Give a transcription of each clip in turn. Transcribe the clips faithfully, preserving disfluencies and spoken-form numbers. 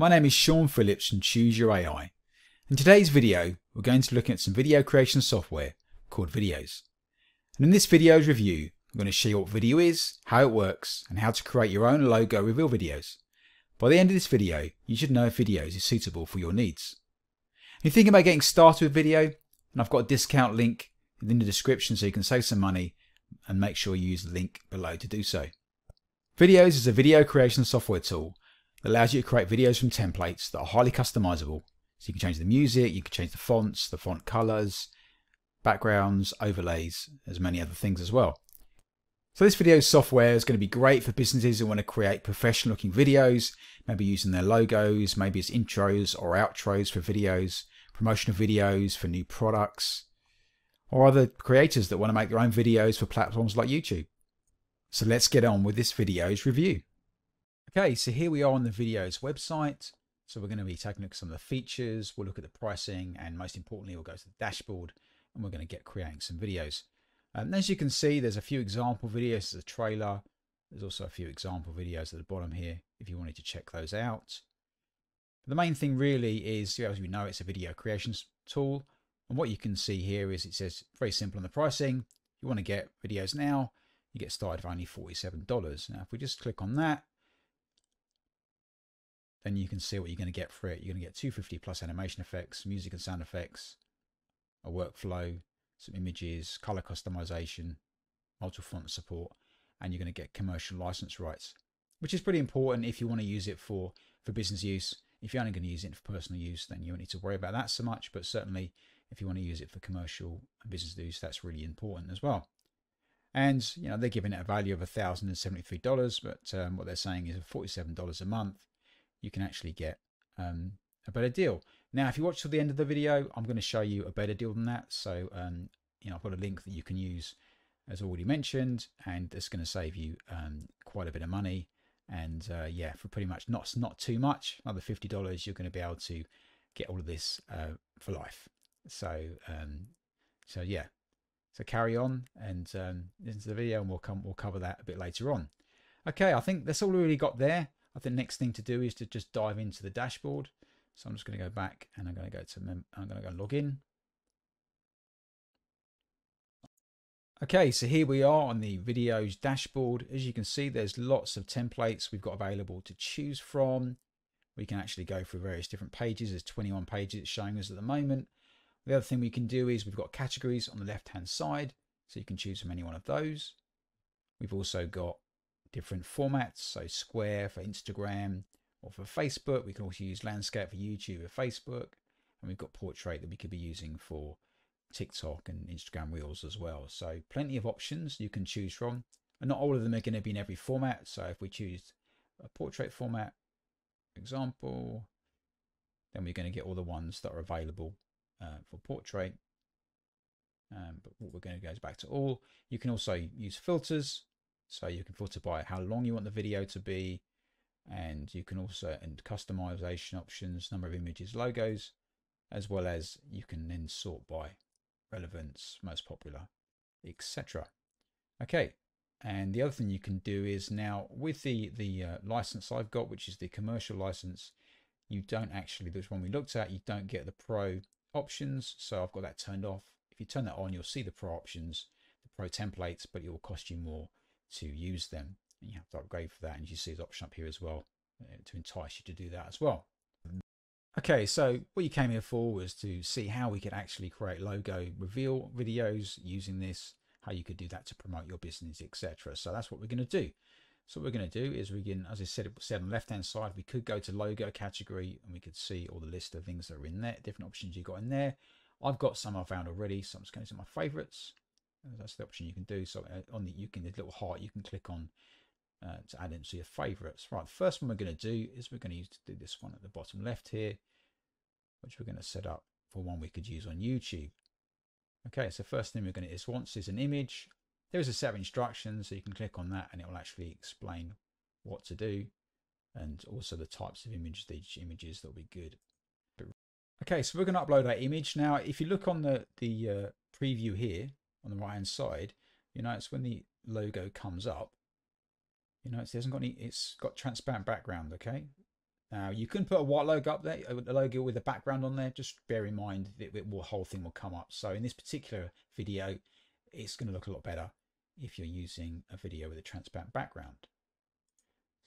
My name is Sean Phillips from Choose Your A I. In today's video, we're going to look at some video creation software called Viddyoze. And in this video's review, I'm going to show you what video is, how it works, and how to create your own logo reveal videos. By the end of this video, you should know if Viddyoze is suitable for your needs. If you're thinking about getting started with video, and I've got a discount link in the description so you can save some money, and make sure you use the link below to do so. Viddyoze is a video creation software tool that allows you to create videos from templates that are highly customizable. So you can change the music, you can change the fonts, the font colors, backgrounds, overlays, as many other things as well. So this video software is going to be great for businesses who want to create professional looking videos, maybe using their logos, maybe as intros or outros for videos, promotional videos for new products, or other creators that want to make their own videos for platforms like YouTube. So let's get on with this video's review. Okay, so here we are on the Viddyoze website. So we're going to be taking a look at some of the features, we'll look at the pricing, and most importantly, we'll go to the dashboard and we're going to get creating some videos. And as you can see, there's a few example videos, there's a trailer. There's also a few example videos at the bottom here if you wanted to check those out. But the main thing really is, as we know, it's a video creation tool. And what you can see here is it says very simple on the pricing. You want to get videos now, you get started for only forty-seven dollars. Now, if we just click on that, then you can see what you're going to get for it. You're going to get two hundred fifty plus animation effects, music and sound effects, a workflow, some images, color customization, multiple font support, and you're going to get commercial license rights, which is pretty important if you want to use it for, for business use. If you're only going to use it for personal use, then you don't need to worry about that so much. But certainly if you want to use it for commercial and business use, that's really important as well. And, you know, they're giving it a value of one thousand seventy-three dollars, but um, what they're saying is forty-seven dollars a month, you can actually get um, a better deal. Now, if you watch till the end of the video, I'm going to show you a better deal than that. So, um, you know, I've got a link that you can use, as already mentioned, and it's going to save you um, quite a bit of money. And uh, yeah, for pretty much not not too much, another fifty dollars, you're going to be able to get all of this uh, for life. So, um, so yeah, so carry on and um, listen to the video, and we'll come we'll cover that a bit later on. Okay, I think that's all we really got there. I think the next thing to do is to just dive into the dashboard. So I'm just going to go back and I'm going to go to, I'm going to go log in. Okay, so here we are on the Viddyoze dashboard. As you can see, there's lots of templates we've got available to choose from. We can actually go through various different pages. There's twenty-one pages it's showing us at the moment. The other thing we can do is we've got categories on the left-hand side. So you can choose from any one of those. We've also got different formats, so square for Instagram or for Facebook. We can also use landscape for YouTube or Facebook, and we've got portrait that we could be using for TikTok and Instagram Reels as well. So plenty of options you can choose from, and not all of them are going to be in every format. So if we choose a portrait format, for example, then we're going to get all the ones that are available uh, for portrait. Um, but what we're going to go is back to all. You can also use filters. So you can filter by how long you want the video to be, and you can also and customization options, number of images, logos, as well as you can then sort by relevance, most popular, et cetera. Okay, and the other thing you can do is now with the the uh, license I've got, which is the commercial license, you don't actually, this one we looked at, you don't get the pro options. So I've got that turned off. If you turn that on, you'll see the pro options, the pro templates, but it will cost you more to use them. You have to upgrade for that, and you see the option up here as well to entice you to do that as well. Okay, so what you came here for was to see how we could actually create logo reveal videos using this, how you could do that to promote your business, et cetera. So that's what we're going to do. So what we're going to do is we can, as I said, it said on the left-hand side, we could go to logo category and we could see all the list of things that are in there, different options you got in there. I've got some I found already, so I'm just going to do my favorites. That's the option you can do. So on the, you can, the little heart, you can click on uh, to add into your favorites. Right, the first one we're going to do is we're going to use to do this one at the bottom left here, which we're going to set up for one we could use on YouTube. Okay, so first thing we're going to is once is an image. There is a set of instructions, so you can click on that and it will actually explain what to do, and also the types of images, each images that will be good. Okay, so we're going to upload our image. Now, if you look on the the uh, preview here, on the right hand side, you notice when the logo comes up, you notice it hasn't got any, it's got transparent background. Okay, Uh, you can put a white logo up there, a logo with a background on there. Just bear in mind that the whole thing will come up. So in this particular video, it's going to look a lot better if you're using a video with a transparent background.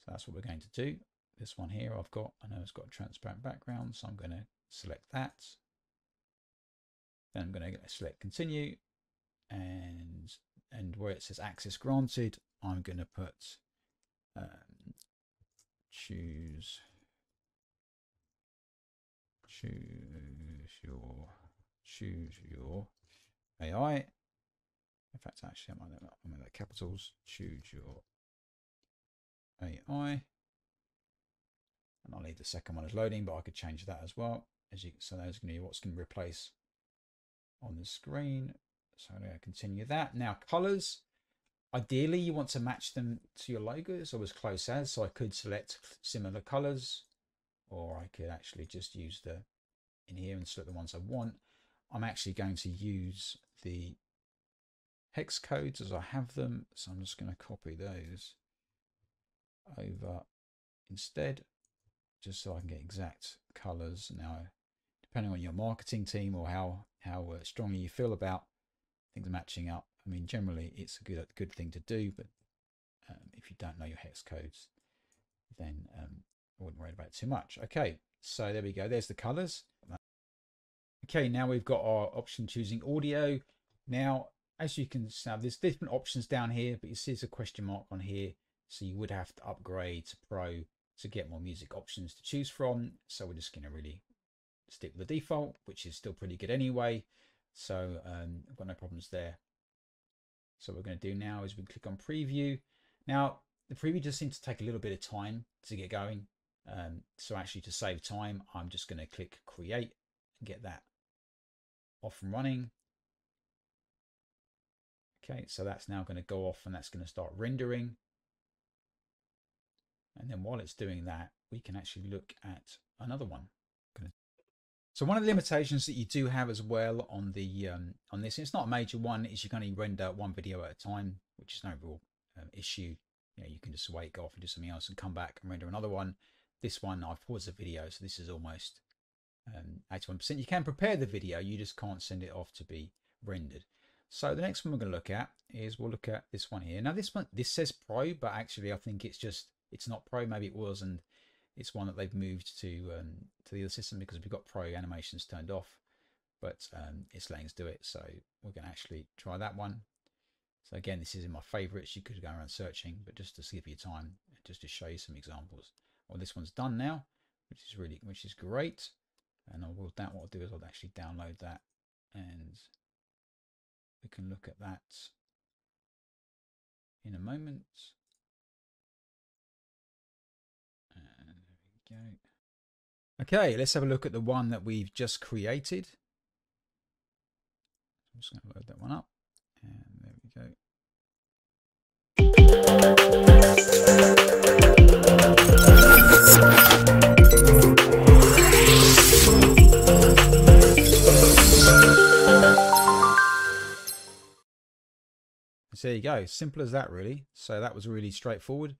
So that's what we're going to do. This one here I've got, I know it's got a transparent background, so I'm going to select that. Then I'm going to select continue, and and where it says access granted, I'm going to put um, choose choose your choose your A I. In fact, actually, I'm going to make capitals. Choose your A I. And I'll leave the second one as loading, but I could change that as well. As you can see, that's going to be what's going to replace on the screen. So I'm going to continue that. Now, colors. Ideally, you want to match them to your logos or as close as. So I could select similar colors, or I could actually just use the in here and select the ones I want. I'm actually going to use the hex codes as I have them. So I'm just going to copy those over instead, just so I can get exact colors. Now, depending on your marketing team or how, how strongly you feel about things matching up, I mean, generally it's a good, good thing to do, but um, if you don't know your hex codes, then um, I wouldn't worry about it too much. Okay, so there we go. There's the colors. Okay, now we've got our option choosing audio. Now, as you can see, there's different options down here, but you see there's a question mark on here. So you would have to upgrade to Pro to get more music options to choose from. So we're just going to really stick with the default, which is still pretty good anyway. So um, I've got no problems there. So what we're going to do now is we click on preview. Now the preview just seems to take a little bit of time to get going. Um, so actually to save time, I'm just going to click create and get that off and running. Okay, so that's now going to go off and that's going to start rendering. And then while it's doing that, we can actually look at another one. So one of the limitations that you do have as well on the um, on this, it's not a major one, is you can only render one video at a time, which is no real um, issue. You know, you can just wait, go off and do something else and come back and render another one. This one, I've paused the video, so this is almost um, eighty-one percent. You can prepare the video, you just can't send it off to be rendered. So the next one we're going to look at is we'll look at this one here. Now this one, this says Pro, but actually I think it's just, it's not Pro, maybe it was, and it's one that they've moved to um, to the other system because we've got Pro animations turned off, but um, it's letting us do it. So we're going to actually try that one. So again, this is in my favorites. You could go around searching, but just to save you time, just to show you some examples. Well, this one's done now, which is really, which is great. And I will down, what I'll do is I'll actually download that and we can look at that in a moment. Okay, let's have a look at the one that we've just created. I'm just going to load that one up, and there we go. So there you go, simple as that really. So that was really straightforward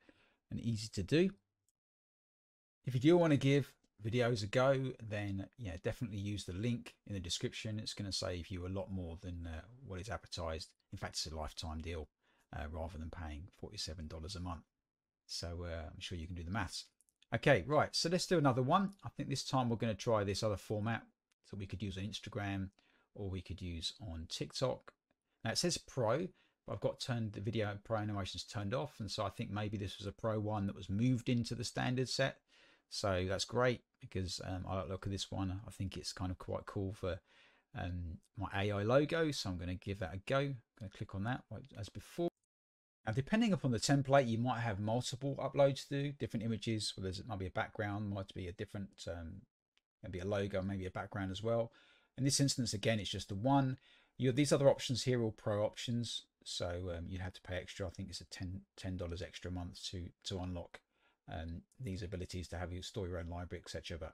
and easy to do. If you do want to give videos a go, then yeah, definitely use the link in the description. It's going to save you a lot more than uh, what is advertised. In fact, it's a lifetime deal uh, rather than paying forty-seven dollars a month. So uh, I'm sure you can do the maths. Okay, right. So let's do another one. I think this time we're going to try this other format. So we could use on Instagram or we could use on TikTok. Now it says Pro, but I've got turned the video Pro animations turned off. And so I think maybe this was a Pro one that was moved into the standard set. So that's great because um, I like the look at this one. I think it's kind of quite cool for um, my A I logo. So I'm going to give that a go. I'm going to click on that as before. Now, depending upon the template, you might have multiple uploads to do, different images. Well, there's, it might be a background, might be a different, um, maybe a logo, maybe a background as well. In this instance, again, it's just the one. You have these other options here, all Pro options. So um, you'd have to pay extra. I think it's a ten dollars extra a month to, to unlock and these abilities to have you store your own library, etc. But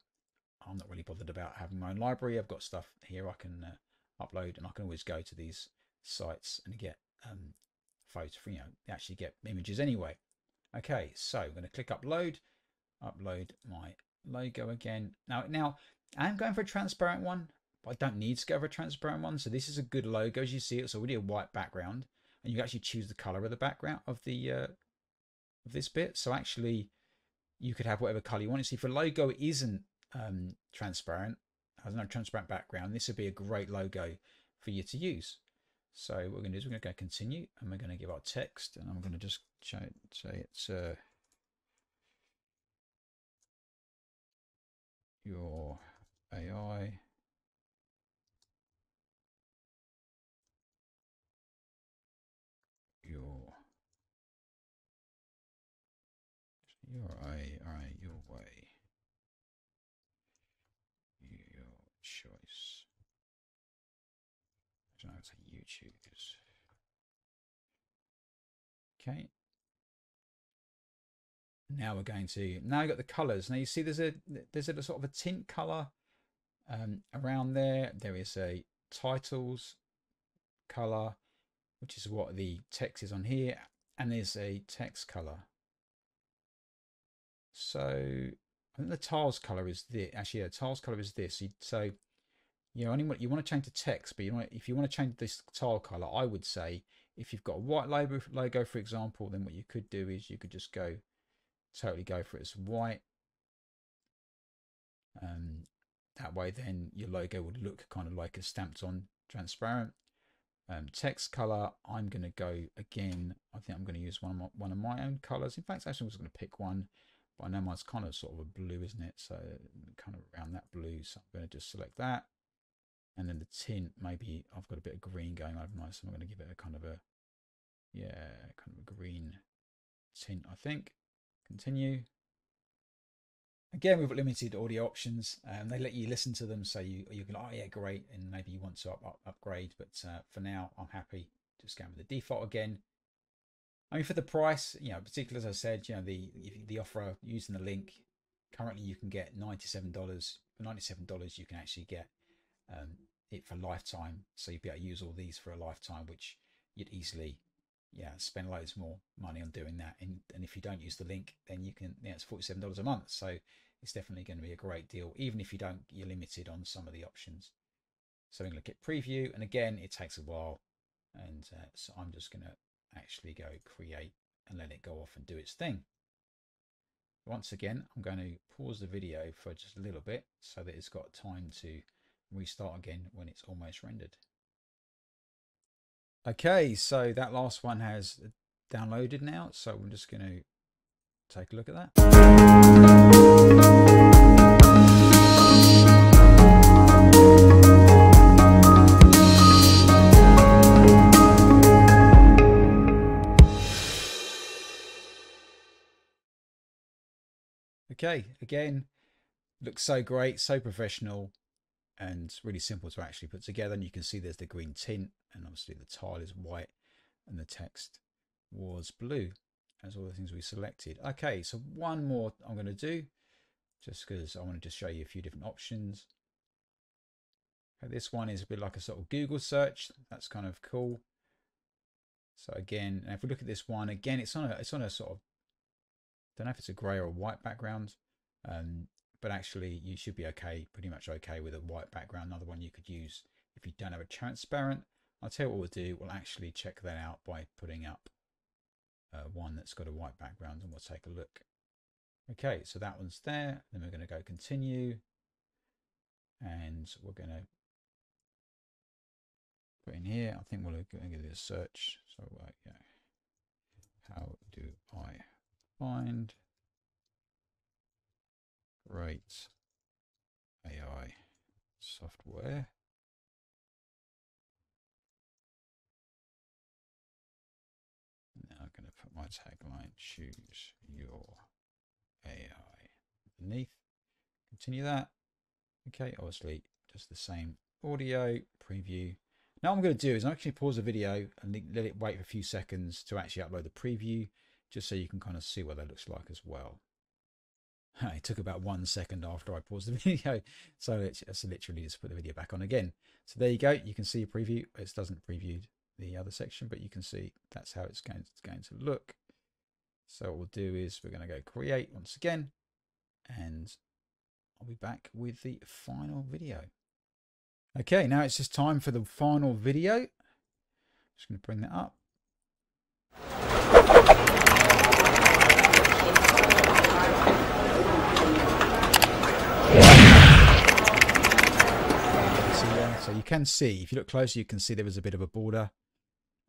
I'm not really bothered about having my own library. I've got stuff here I can uh, upload, and I can always go to these sites and get um photos, you know, actually get images anyway. Okay, so I'm going to click upload, upload my logo again. Now, now I'm going for a transparent one, but I don't need to go for a transparent one. So this is a good logo. As you see, it's already a white background, and you can actually choose the color of the background of the uh, of this bit. So actually, you could have whatever color you want. See, if a logo isn't um, transparent, has no transparent background, this would be a great logo for you to use. So what we're going to do is we're going to go continue, and we're going to give our text, and I'm going to just say it's uh, your A I your your A I your way your choice. I don't know, it's like you choose. Okay. Now we're going to, now you've got the colours. Now you see there's a there's a sort of a tint colour um, around there. There is a titles colour, which is what the text is on here. And there's a text colour. So I think the tiles colour is this. Actually, yeah, the tiles colour is this. So you know, only what you want to change the text, but you know, if you want to change this tile colour, I would say if you've got a white logo, logo, for example, then what you could do is you could just go totally go for it as white. Um, that way, then your logo would look kind of like a stamped on transparent. Um, text color, I'm going to go again. I think I'm going to use one of my, one of my own colors. In fact, actually, I was going to pick one, but I know mine's kind of sort of a blue, isn't it? So kind of around that blue. So I'm going to just select that. And then the tint, maybe I've got a bit of green going over mine, so I'm going to give it a kind of a, yeah, kind of a green tint, I think. Continue. Again, we've got limited audio options, and they let you listen to them, so you you can, oh yeah, great, and maybe you want to up, up, upgrade, but uh, for now, I'm happy just going with the default again. I mean, for the price, you know, particularly as I said, you know, the the offer using the link, currently you can get ninety-seven dollars. For ninety-seven dollars, you can actually get um, it for lifetime, so you'll be able to use all these for a lifetime, which you'd easily. Yeah, spend loads more money on doing that, and and if you don't use the link, then you can. Yeah, it's forty-seven dollars a month, so it's definitely going to be a great deal. Even if you don't, you're limited on some of the options. So I'm going to click preview, and again, it takes a while, and uh, so I'm just going to actually go create and let it go off and do its thing. Once again, I'm going to pause the video for just a little bit so that it's got time to restart again when it's almost rendered. Okay, so that last one has downloaded now, so I'm just going to take a look at that. Okay, again, looks so great, so professional. And it's really simple to actually put together. And you can see there's the green tint, and obviously the tile is white and the text was blue. That's all the things we selected. Okay, so one more I'm going to do just because I wanted to show you a few different options. Okay, this one is a bit like a sort of Google search. That's kind of cool. So again, and if we look at this one again, it's on a, it's on a sort of, don't know if it's a gray or a white background. Um, But actually, you should be okay, pretty much okay with a white background. Another one you could use if you don't have a transparent. I'll tell you what we'll do. We'll actually check that out by putting up uh, one that's got a white background, and we'll take a look. Okay, so that one's there. Then we're going to go continue, and we're going to put in here. I think we'll go and do a search. So, uh, yeah, how do I find? Right, A I software. Now I'm going to put my tagline, choose your A I, underneath. Continue that. Okay, obviously just the same audio preview. Now what I'm going to do is I'm actually pause the video and let it wait for a few seconds to actually upload the preview, just so you can kind of see what that looks like as well. It took about one second after I paused the video, so it's, it's literally just put the video back on again. So there you go. You can see a preview. It doesn't preview the other section, but you can see that's how it's going to, it's going to look. So what we'll do is we're going to go create once again, and I'll be back with the final video. Okay, now it's just time for the final video. I'm just going to bring that up. See there? So you can see, if you look closer, you can see there was a bit of a border.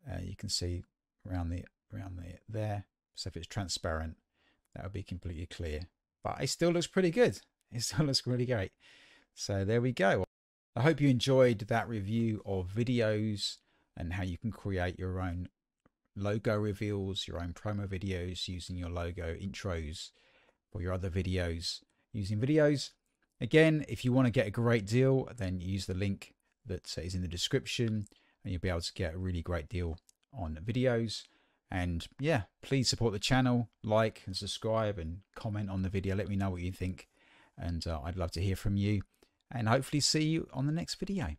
Uh, you can see around the around the there. So if it's transparent, that would be completely clear. But it still looks pretty good. It still looks really great. So there we go. I hope you enjoyed that review of Viddyoze and how you can create your own logo reveals, your own promo videos using your logo intros, or your other videos using Viddyoze. Again, if you want to get a great deal, then use the link that is in the description and you'll be able to get a really great deal on Viddyoze. And yeah, please support the channel, like and subscribe and comment on the video. Let me know what you think. And uh, I'd love to hear from you and hopefully see you on the next video.